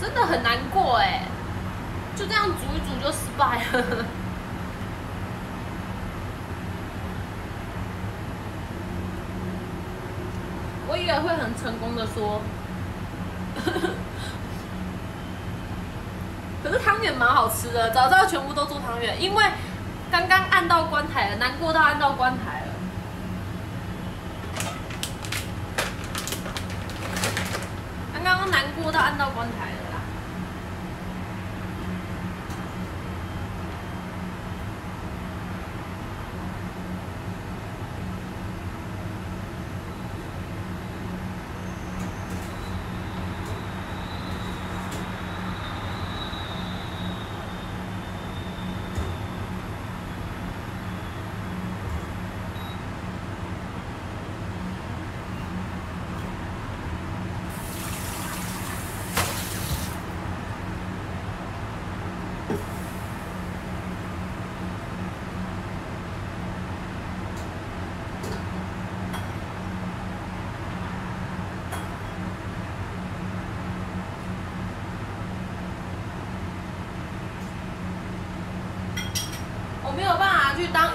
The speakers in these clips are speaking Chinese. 真的很难过哎，就这样煮一煮就失败了。我以为会很成功的说，可是汤圆蛮好吃的，早知道全部都做汤圆，因为刚刚按到关台了，难过到按到关台了。 我都按到关台了啦！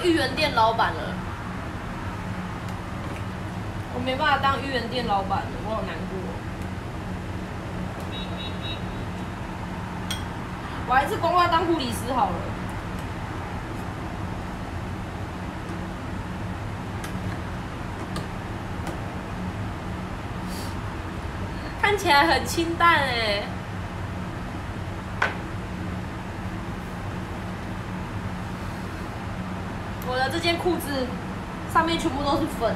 芋圆店老板了，我没办法当芋圆店老板了，我好难过。我还是乖乖当护理师好了。看起来很清淡哎。 这件裤子上面全部都是粉。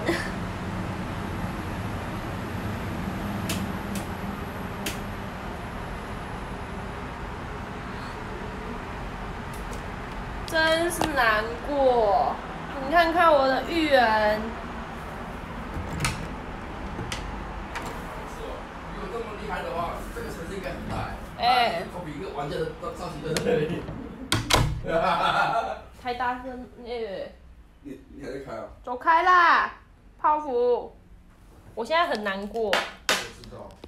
真是难过。你看看我的芋圆，如果这么厉害的话，这个城市应该很大哎。比一个玩家的造型在这里。太大声耶！ 你还在开啊？走开啦，泡芙！我现在很难过，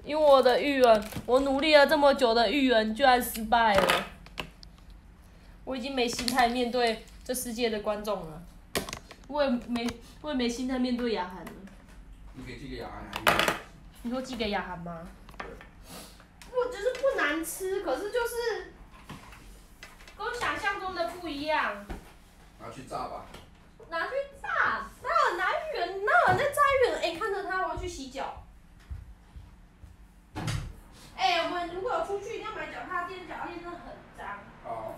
因为我的芋圆，我努力了这么久的芋圆居然失败了，我已经没心态面对这世界的观众了，我也没心态面对雅涵了。你可以寄给雅涵。你说寄给雅涵吗？不，就是不难吃，可是就是跟我想象中的不一样。拿去炸吧。 拿去炸，哪有人在炸芋圆？哎、欸，看着它，我要去洗脚。哎、欸，我们如果有出去一定要买脚踏垫，脚踏垫真的很脏。哦。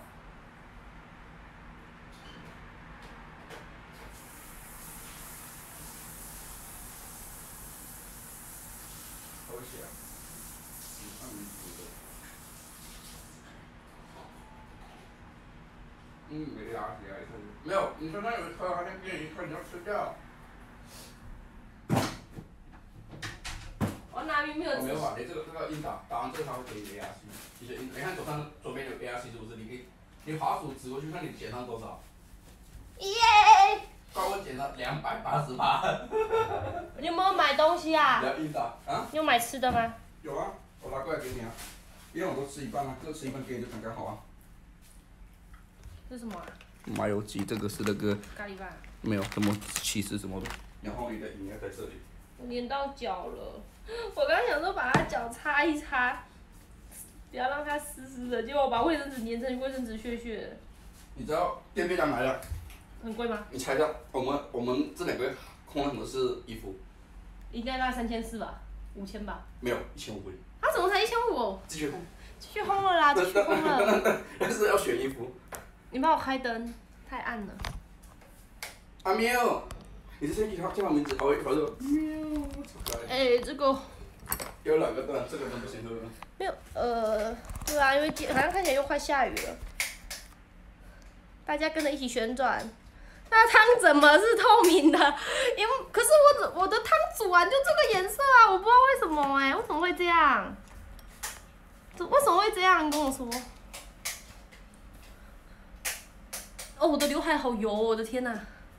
好险！嗯，没牙齿啊，一看就。 没有，你说那有一颗，那边有一颗，你要吃掉。我哪里没有？我没有法，你这个硬打完这个它会给你 ARC， 你觉得你看左边有 ARC 是不是？你滑鼠指过去看你减伤多少？耶！怪我减伤288。你有没有买东西啊？你要硬打啊？你有买吃的吗？有啊，我拿过来给你啊，因为我都吃一半啊，各吃一半给你就刚刚好啊。这是什么啊？ 麻油鸡，这个是那个咖喱饭，没有什么起司什么的。然后你的饮料在这里。我粘到脚了，我刚想说把它脚擦一擦，不要让它湿湿的，结果我把卫生纸粘成卫生纸屑屑。你知道电费单来了？很贵吗？你猜一下，我们这两个月空了很多是衣服。应该大概3400吧，5000吧。没有，1500。他怎么才1500？继续空。继续空了啦，继续空了。但是要选衣服。 你帮我开灯，太暗了。阿喵，你是先给他叫他名字，我就喵。哎，这个有两个灯，这个灯不行，对不对？没有，对啊，因为好像看起来又快下雨了。大家跟着一起旋转，那汤怎么是透明的？因为可是我的汤煮完就这个颜色啊，我不知道为什么哎、欸，为什么会这样？为什么会这样？你跟我说。 哦，我的刘海好油、哦，我的天哪！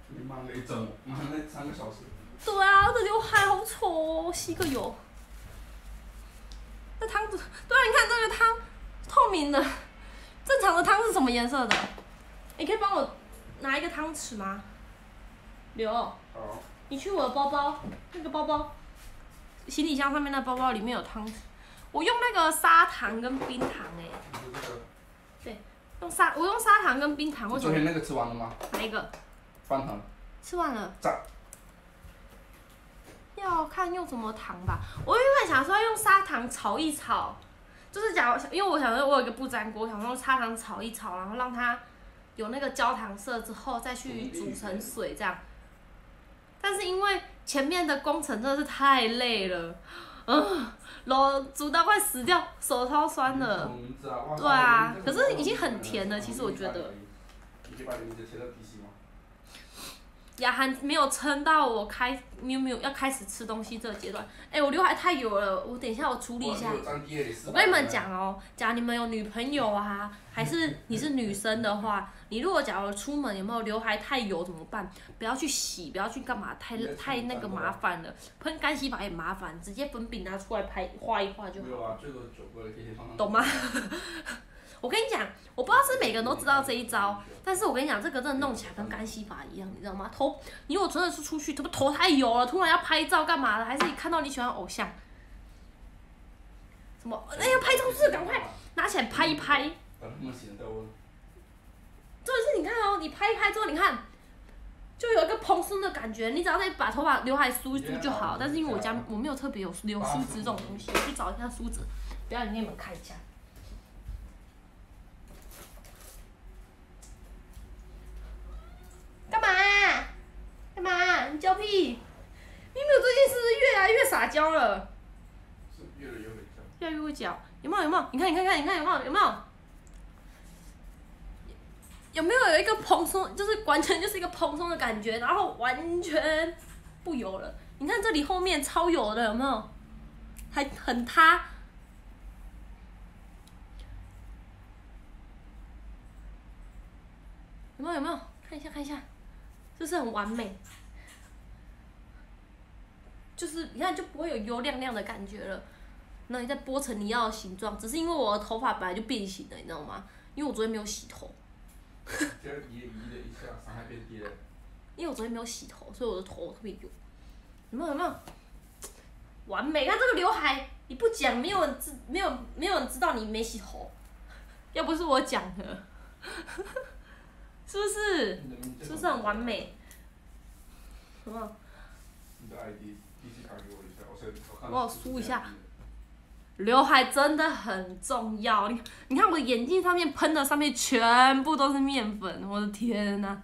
你忙了一整，忙了3个小时。对啊，我的刘海好丑哦，吸个油。那汤，对啊，你看这个汤，透明的。正常的汤是什么颜色的？你可以帮我拿一个汤匙吗？刘，你去我的包包，那个包包，行李箱上面那包包里面有汤匙。我用那个砂糖跟冰糖对，我用砂糖跟冰糖。我昨天那个吃完了吗？哪一个？翻糖。吃完了。炸。 要看用什么糖吧。我原本想说用砂糖炒一炒，就是因为我想说我有一个不粘锅，我想用砂糖炒一炒，然后让它有那个焦糖色之后再去煮成水这样。但是因为前面的工程真的是太累了，煮到快死掉，手超酸了。对啊，可是已经很甜了，其实我觉得。雅涵没有撑到我要开始吃东西这阶段。哎，我刘海太油了，我等一下我处理一下。我跟你们讲哦，假如你们有女朋友啊，还是你是女生的话，你如果假如出门有没有刘海太油怎么办？不要去洗，不要去干嘛，太那个麻烦了，喷干洗法也麻烦，直接粉饼拿出来画一画就好。没有啊，最多9个这些方法。懂吗？我跟你讲，我不知道是每个人都知道这一招，但是我跟你讲，这个真的弄起来跟干洗法一样，你知道吗？你如果真的是出去，头太油了，突然要拍照干嘛的？还是你看到你喜欢偶像，什么？哎呀，拍照是赶快拿起来拍一拍。就是你看哦，你拍一拍之后，你看就有一个蓬松的感觉，你只要再把头发刘海梳一梳就好。但是因为我家我没有特别有留梳子这种东西，我去找一下梳子，不要给你们看一下。 干嘛、啊？干嘛、啊？你娇屁！咪咪，我最近是不是越来越撒娇了？是越来越会叫。越来越会叫，有没有？有没有？你看，你看，有没有有一个蓬松，就是完全就是一个蓬松的感觉，然后完全不油了。你看这里后面超油的，有没有？还很塌。 有没有？看一下，是不是很完美？就是你看就不会有油亮亮的感觉了。那你再拨成你要的形状，只是因为我的头发本来就变形了，你知道吗？因为我昨天没有洗头。因为我昨天没有洗头，所以我的头特别油。有没有？完美！看这个刘海，你不讲，没有人知道你没洗头。要不是我讲的。是不是？是不是很完美？什么？你的 ID DC 卡给我一下，我梳一下。刘海真的很重要，你看我眼镜上面喷的，上面全部都是面粉，我的天哪！